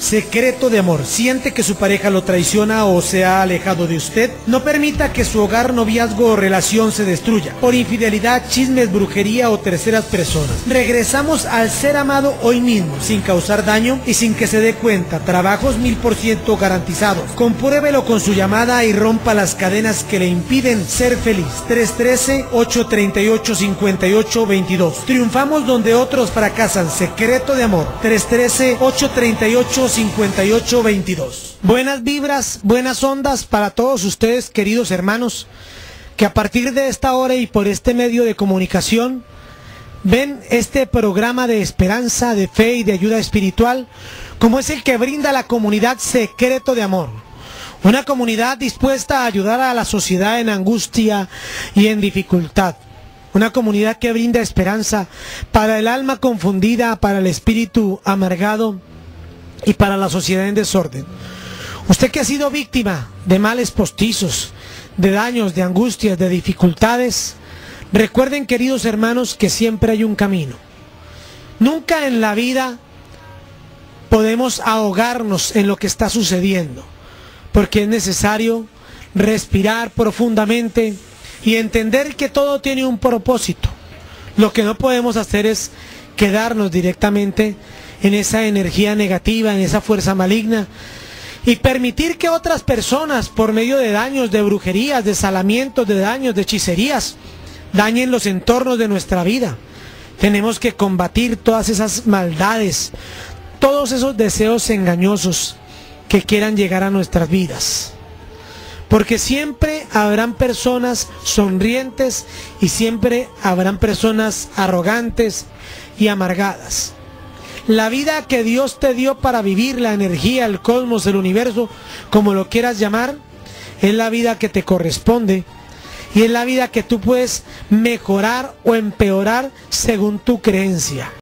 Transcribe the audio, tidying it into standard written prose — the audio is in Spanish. secreto de amor. Siente que su pareja lo traiciona o se ha alejado de usted. No permita que su hogar, noviazgo o relación se destruya por infidelidad, chismes, brujería o terceras personas. Regresamos al ser amado hoy mismo, sin causar daño y sin que se dé cuenta. Trabajos 1000% garantizados. Compruébelo con su llamada y rompa las cadenas que le impiden ser feliz. 313-838-5822. Triunfamos donde otros fracasan. Secreto de amor. 313-838-5822. Buenas vibras, buenas ondas para todos ustedes, queridos hermanos, que a partir de esta hora y por este medio de comunicación ven este programa de esperanza, de fe y de ayuda espiritual, como es el que brinda la comunidad Secreto de Amor. Una comunidad dispuesta a ayudar a la sociedad en angustia y en dificultad. Una comunidad que brinda esperanza para el alma confundida, para el espíritu amargado y para la sociedad en desorden. Usted que ha sido víctima de males postizos, de daños, de angustias, de dificultades, recuerden, queridos hermanos, que siempre hay un camino. Nunca en la vida podemos ahogarnos en lo que está sucediendo, porque es necesario respirar profundamente y entender que todo tiene un propósito. Lo que no podemos hacer es quedarnos directamente en esa energía negativa, en esa fuerza maligna, y permitir que otras personas, por medio de daños, de brujerías, de salamientos, de daños, de hechicerías, dañen los entornos de nuestra vida. Tenemos que combatir todas esas maldades, todos esos deseos engañosos que quieran llegar a nuestras vidas. Porque siempre habrán personas sonrientes y siempre habrán personas arrogantes y amargadas. La vida que Dios te dio para vivir, la energía, el cosmos, el universo, como lo quieras llamar, es la vida que te corresponde. Y es la vida que tú puedes mejorar o empeorar según tu creencia.